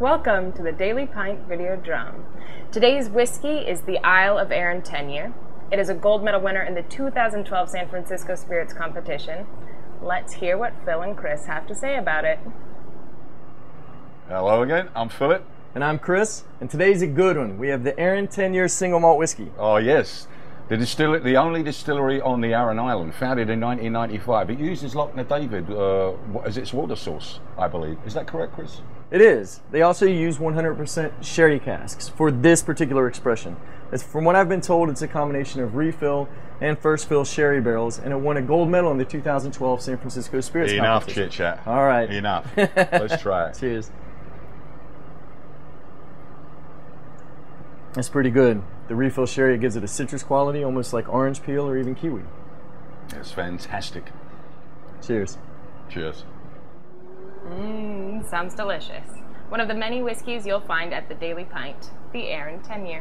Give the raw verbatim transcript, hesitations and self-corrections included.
Welcome to the Daily Pint Video Drum. Today's whiskey is the Isle of Arran ten year. It is a gold medal winner in the two thousand twelve San Francisco Spirits Competition. Let's hear what Phil and Chris have to say about it. Hello again, I'm Philip. And I'm Chris, and today's a good one. We have the Arran ten year single malt whiskey. Oh yes, the, distil the only distillery on the Arran Island, founded in nineteen ninety-five. It uses Loch na David uh, as its water source, I believe. Is that correct, Chris? It is. They also use one hundred percent sherry casks for this particular expression. As from what I've been told, it's a combination of refill and first fill sherry barrels, and it won a gold medal in the two thousand twelve San Francisco Spirits Enough Competition. Enough chit chat. All right. Enough. Let's try it. Cheers. That's pretty good. The refill sherry gives it a citrus quality, almost like orange peel or even kiwi. That's fantastic. Cheers. Cheers. Mmm, sounds delicious. One of the many whiskeys you'll find at the Daily Pint, the Arran ten year.